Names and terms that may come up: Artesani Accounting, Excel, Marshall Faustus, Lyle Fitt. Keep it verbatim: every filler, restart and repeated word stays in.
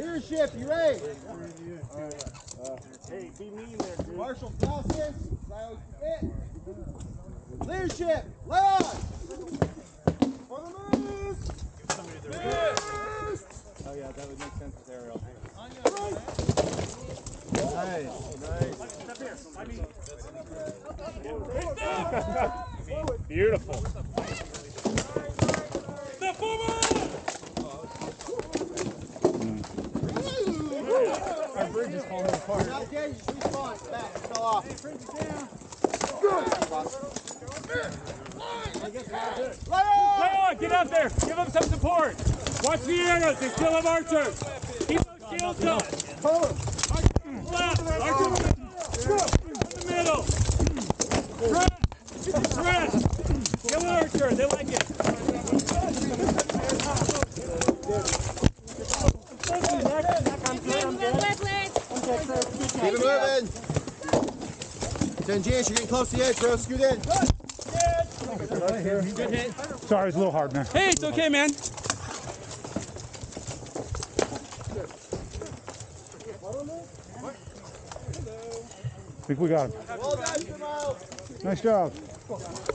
Leadership, you ready? Hey, be mean there, dude. Marshall Faustus, Lyle Fitt. Leadership, lay on. For the move. Give somebody their fist. Oh yeah, that would make sense with Ariel. Nice. Nice. Nice. Beautiful. Step forward. Our bridge is falling apart. Not dead, just respawn. It's back, it fell off. Hey, bridge is down. Good. Lay on! Lay on! Get out there! Give them some support! Watch the arrows, they still have archers! Keep those shields up! Left! Archer in the middle! Press! Press! Kill an archer, they like it! Keep it moving! ten G, you're getting close to the edge, bro. Scoot in. Good. Good hit. Sorry, it's a little hard, man. Hey, it's okay, man. I think we got him. Well done, Jamal. Nice job.